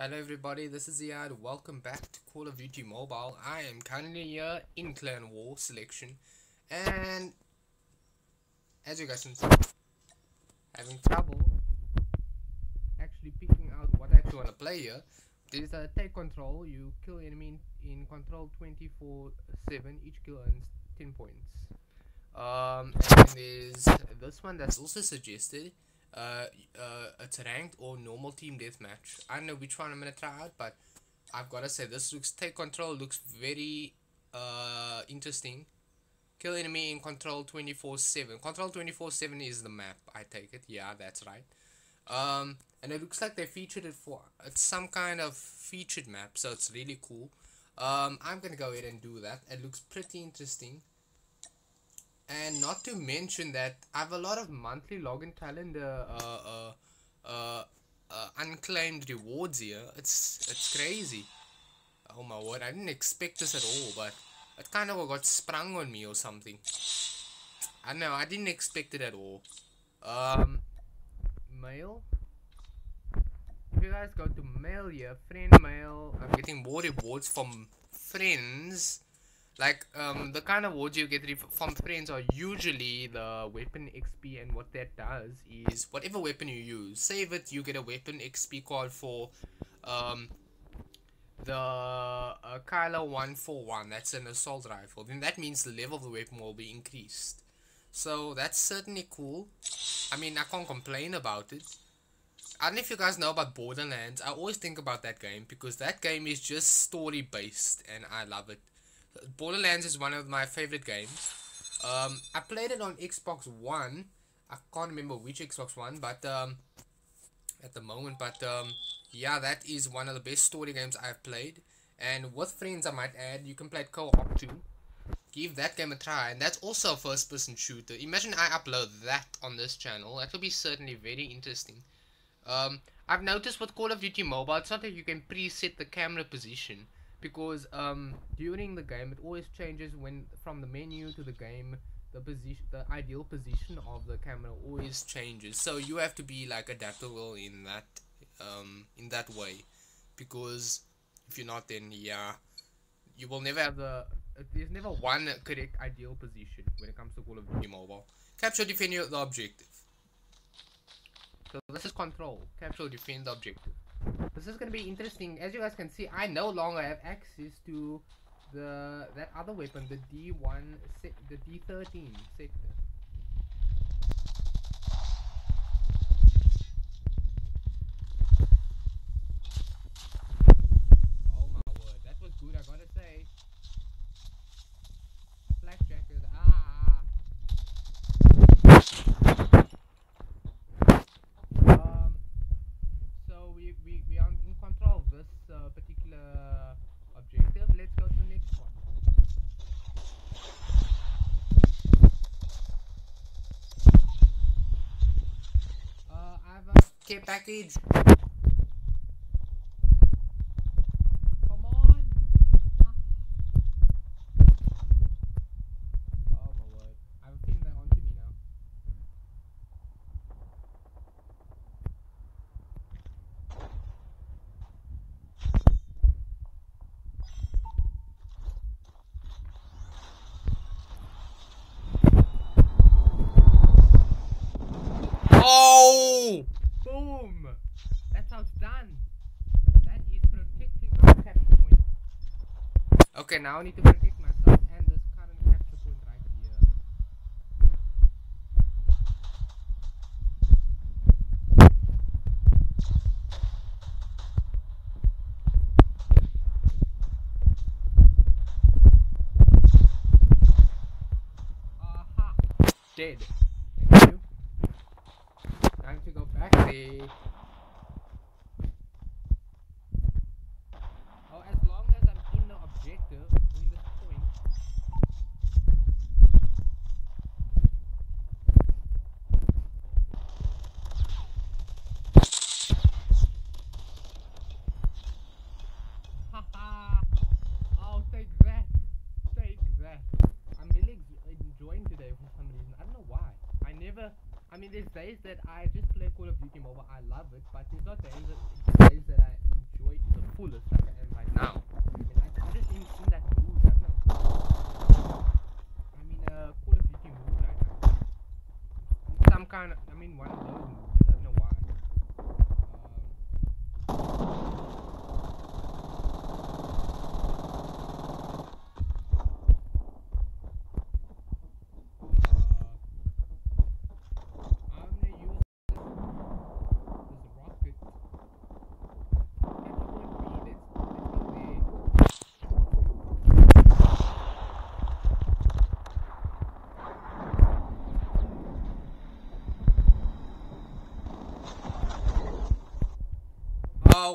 Hello everybody, this is Ziad. Welcome back to Call of Duty Mobile. I am currently here in Clan War selection, and as you guys can see, having trouble actually picking out what I actually want to play here. There's a take control, you kill enemy in control 24/7, each kill earns 10 points. And there's this one that's also suggested. It's ranked or normal team deathmatch. I don't know which one I'm gonna try out, but I've gotta say this looks take control looks very interesting. Kill enemy in control 24/7. Control 24/7 is the map, I take it. Yeah, that's right. And it looks like they featured it for it's some kind of featured map, so it's really cool. I'm gonna go ahead and do that. It looks pretty interesting. And not to mention that I have a lot of monthly login calendar unclaimed rewards here. It's crazy. Oh my word, I didn't expect this at all, but it kind of got sprung on me or something. I know, I didn't expect it at all. Mail. If you guys go to mail here, friend mail, I'm getting more rewards from friends. Like, the kind of rewards you get from friends are usually the weapon XP, and what that does is whatever weapon you use, save it, you get a weapon XP card for the Kilo 141, that's an assault rifle. Then that means the level of the weapon will be increased. So that's certainly cool. I mean, I can't complain about it. I don't know if you guys know about Borderlands. I always think about that game because that game is just story based and I love it. Borderlands is one of my favorite games. I played it on Xbox One. I can't remember which Xbox One, but at the moment, but yeah, that is one of the best story games I've played. And with friends, I might add, you can play it co-op too. Give that game a try, and that's also a first-person shooter. Imagine I upload that on this channel. That will be certainly very interesting. I've noticed with Call of Duty Mobile, it's not that you can preset the camera position, because during the game it always changes when from the menu to the game, the position, the ideal position of the camera always changes, so you have to be like adaptable in that way, because if you're not, then yeah, you will never have the there's never one correct ideal position when it comes to Call of Duty Mobile. Capture, defend the objective. So this is control, capture, defend the objective. This is going to be interesting. As you guys can see, I no longer have access to that other weapon, the D13 Sector. Oh my word, that was good, I gotta say. Flak Jacket, ah! We are in control of this particular objective. Let's go to the next one. I have a care package. Come on! Oh my word. I've seen that onto me now. Okay, now I need to protect myself and this current capture point right here. Aha! Dead. Thank you. Time to go back there. I mean, there's days that I just play Call of Duty Mobile, I love it, but there's not days that I enjoy full of stuff at him right now. I just didn't see that move. I mean, Call of Duty move right now. It's some kind of, one of those moves.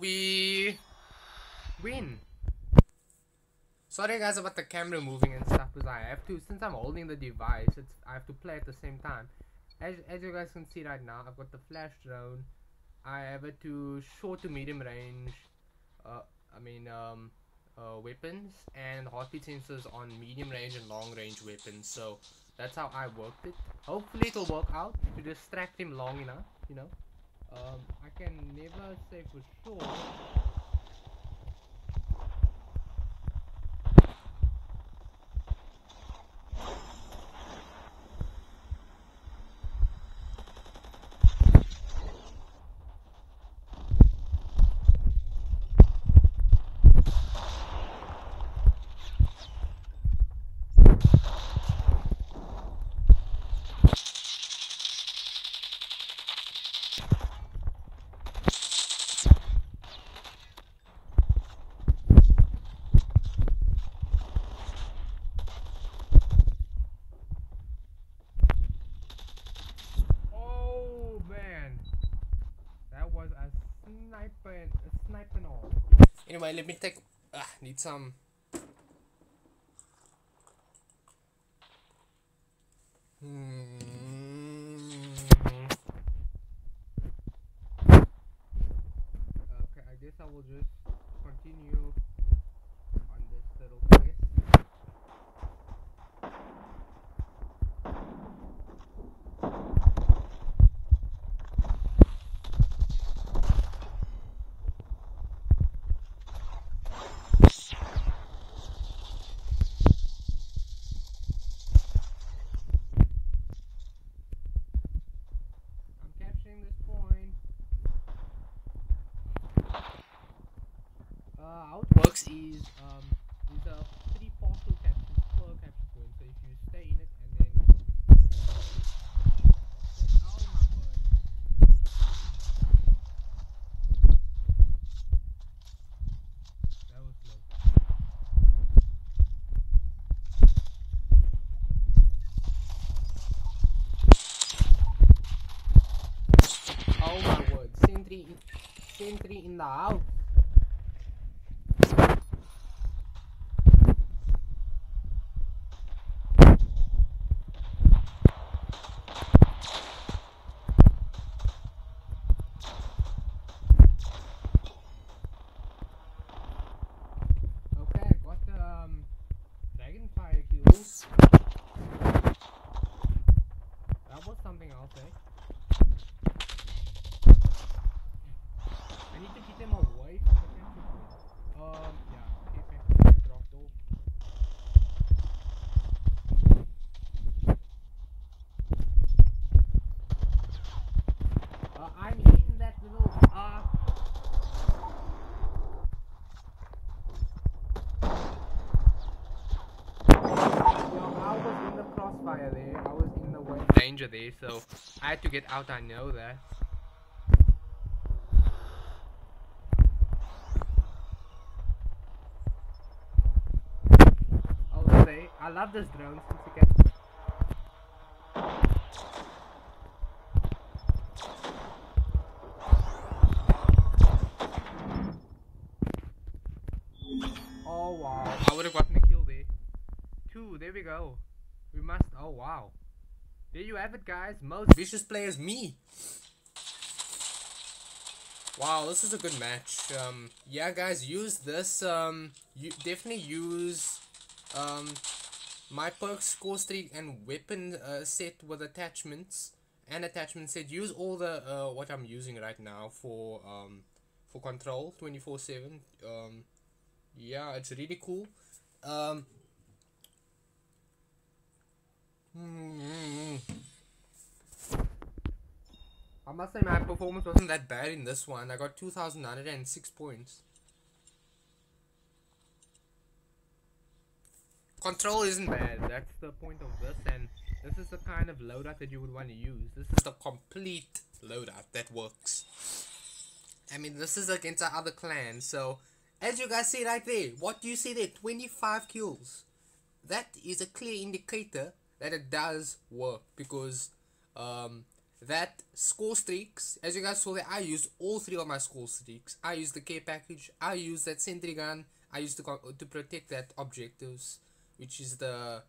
We win. Sorry guys about the camera moving and stuff, because I have to, since I'm holding the device, I have to play at the same time. As you guys can see right now, I've got the flash drone. I have it to short to medium range weapons, and heartbeat sensors on medium range and long range weapons. So that's how I worked it. Hopefully it'll work out to distract him long enough, you know. I can never say for sure. Anyway, let me take. Need some. Okay, I guess I will just continue on this little place. Is these are three partial capsules per capsule point, so if you stay in it and then oh my word, that was close. Oh my word, sentry in the house. There, so I had to get out. I know that. I'll say I love this drone since you can. Oh wow! I would have gotten a kill there. Two. There we go. We must. Oh wow. There you have it guys, most vicious player is me. Wow, this is a good match. Yeah guys, use this. You definitely use my perk, score streak and weapon set with attachments and attachment set. Use all the what I'm using right now for for control 24/7. Yeah, it's really cool. I must say my performance wasn't that bad in this one. I got 2,906 points. Control isn't bad, that's the point of this, and this is the kind of loadout that you would want to use. This is the complete loadout that works. I mean, this is against our other clan, so as you guys see right there, what do you see there? 25 kills. That is a clear indicator that it does work, because that score streaks, as you guys saw there, I used all three of my score streaks. I used the care package, I used that sentry gun, I used to protect that objectives, which is the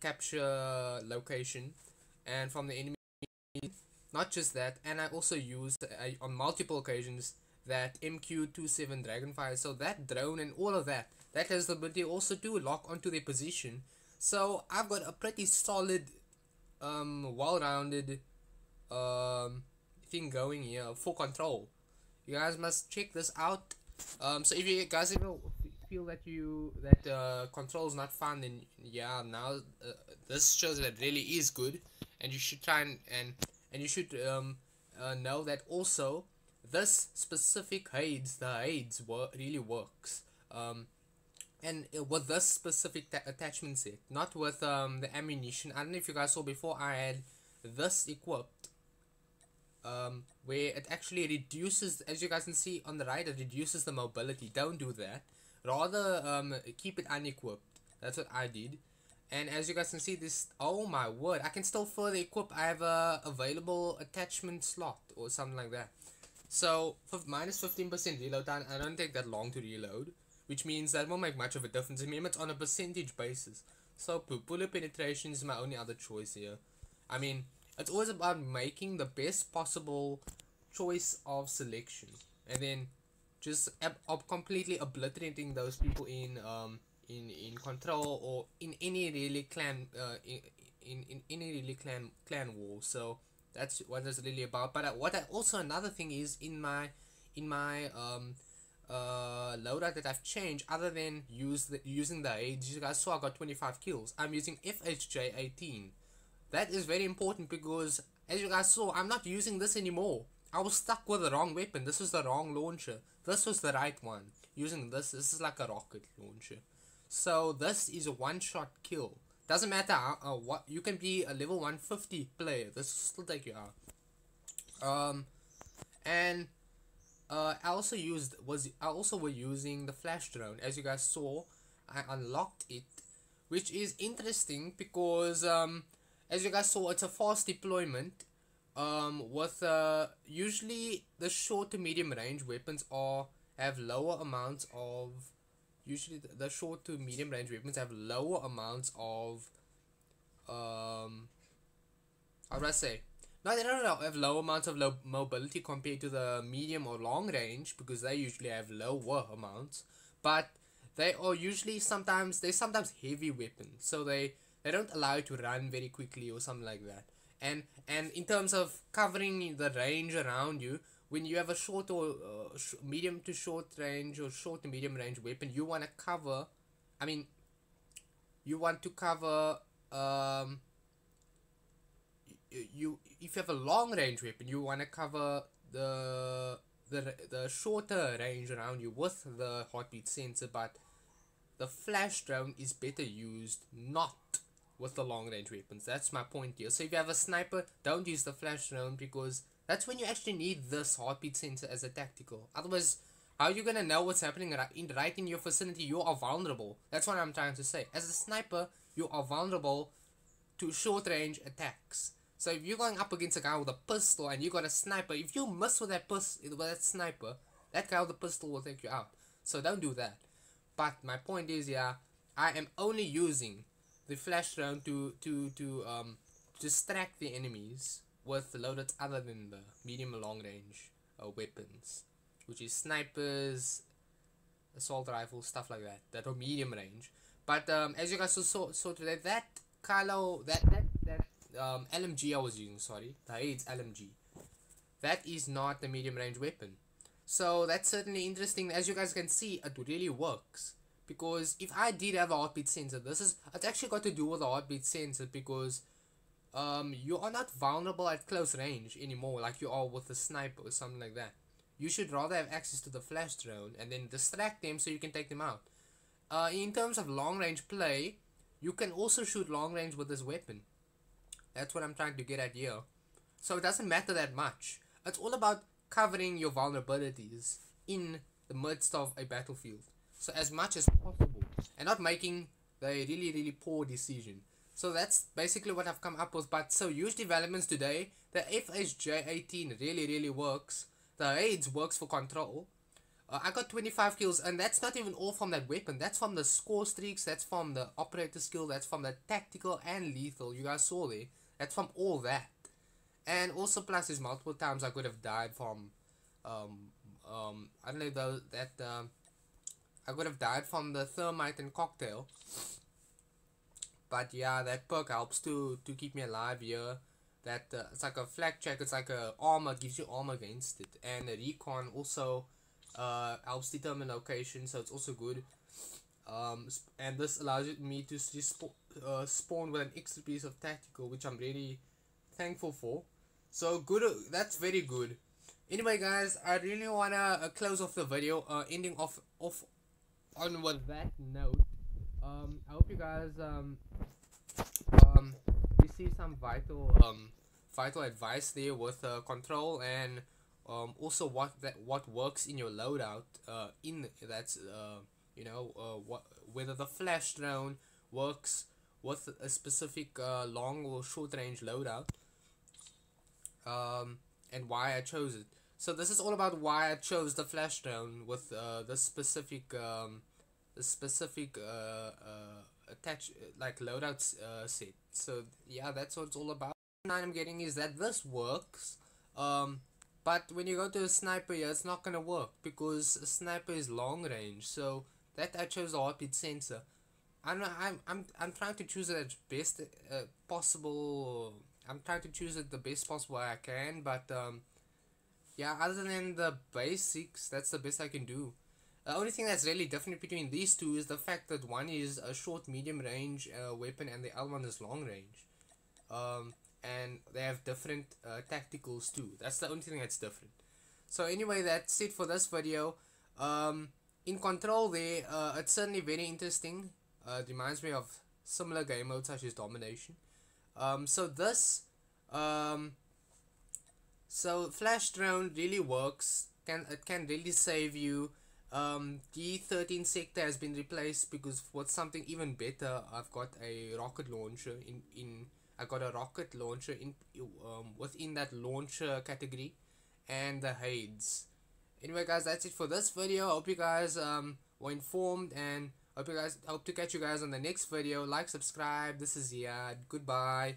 capture location and from the enemy. Not just that, and I also used on multiple occasions that MQ 27 Dragonfire, so that drone and all of that has the ability also to lock onto their position. So I've got a pretty solid, well-rounded thing going here for control. You guys must check this out. So if you guys ever feel that control is not fun, then yeah, now this shows that it really is good, and you should try and you should know that also this specific Hades, the Hades really works. And with this specific attachment set, not with the ammunition. I don't know if you guys saw before, I had this equipped, where it actually reduces, as you guys can see on the right, it reduces the mobility. Don't do that. Rather, keep it unequipped. That's what I did. And as you guys can see, this, oh my word, I can still further equip. I have a available attachment slot or something like that. So, for minus 15% reload time, I don't take that long to reload, which means that won't make much of a difference. Remember, it's on a percentage basis. So bullet penetration is my only other choice here. I mean, it's always about making the best possible choice of selection, and then just completely obliterating those people in control or in any really clan in any really clan war. So that's what it's really about. But another thing is in my loadout that I've changed, other than using the Hades, you guys saw I got 25 kills. I'm using FHJ-18. That is very important because, as you guys saw, I'm not using this anymore. I was stuck with the wrong weapon. This was the wrong launcher. This was the right one. Using this is like a rocket launcher. So this is a one-shot kill. Doesn't matter what, you can be a level 150 player. This will still take you out. I also was using the flash drone. As you guys saw, I unlocked it, which is interesting because as you guys saw, it's a fast deployment. With usually the short to medium range weapons have lower amounts of. Usually the short to medium range weapons have lower amounts of. How do I say? No, they don't have low amounts of low mobility compared to the medium or long range, because they usually have lower amounts. But they are usually sometimes heavy weapons, so they don't allow you to run very quickly or something like that. And in terms of covering the range around you, when you have a short or medium to short range or short to medium range weapon, you want to cover. I mean, you want to cover. If you have a long range weapon, you want to cover the shorter range around you with the heartbeat sensor, but the flash drone is better used not with the long range weapons. That's my point here. So if you have a sniper, don't use the flash drone, because that's when you actually need this heartbeat sensor as a tactical. Otherwise, how are you gonna know what's happening right in your vicinity? You are vulnerable. That's what I'm trying to say. As a sniper, you are vulnerable to short range attacks. So if you're going up against a guy with a pistol and you got a sniper, if you miss with that sniper, that guy with the pistol will take you out. So don't do that. But my point is, yeah, I am only using the flash drone to distract the enemies with loadouts other than the medium and long range weapons, which is snipers, assault rifles, stuff like that. That are medium range. But as you guys saw today, that LMG I was using, sorry, the Hades LMG, that is not the medium range weapon. So that's certainly interesting. As you guys can see, it really works. Because if I did have a heartbeat sensor, this is, it's actually got to do with a heartbeat sensor, because you are not vulnerable at close range anymore like you are with a sniper or something like that. You should rather have access to the flash drone and then distract them so you can take them out. In terms of long range play, you can also shoot long range with this weapon. That's what I'm trying to get at here. So it doesn't matter that much. It's all about covering your vulnerabilities in the midst of a battlefield, so as much as possible, and not making the really poor decision. So that's basically what I've come up with. But so huge developments today. The FHJ-18 really works. The Hades works for control. I got 25 kills, and that's not even all from that weapon. That's from the score streaks, that's from the operator skill, that's from the tactical and lethal. You guys saw there. That's from all that. And also plus is multiple times I could have died from, I don't know though, that, I could have died from the thermite and cocktail. But yeah, that perk helps to keep me alive here. That it's like a flak jacket, it's like a armor, gives you armor against it. And the recon also helps determine location, so it's also good. And this allows me to spawn with an extra piece of tactical, which I'm really thankful for. So good, that's very good. Anyway guys, I really wanna close off the video, ending off on with that note. I hope you guys receive some vital advice there with control, and also what works in your loadout, whether the flash drone works with a specific long or short range loadout, and why I chose it. So this is all about why I chose the flash drone with the specific attach like loadouts set. So yeah, that's what it's all about. What I'm getting is that this works, but when you go to a sniper here, it's not gonna work because a sniper is long range. So that I chose the heartbeat sensor. I'm trying to choose it as best possible. I'm trying to choose it the best possible way I can, but yeah, other than the basics, that's the best I can do. The only thing that's really different between these two is the fact that one is a short medium range weapon and the other one is long range, and they have different tacticals too. That's the only thing that's different. So anyway, that's it for this video. In control there, it's certainly very interesting. It reminds me of similar game modes such as domination. So flash drone really works. It can really save you. D13 sector has been replaced because with something even better. I've got a rocket launcher within that launcher category, and the Hades. Anyway guys, that's it for this video. I hope you guys were informed, and hope to catch you guys on the next video. Like, subscribe. This is Ziad. Goodbye.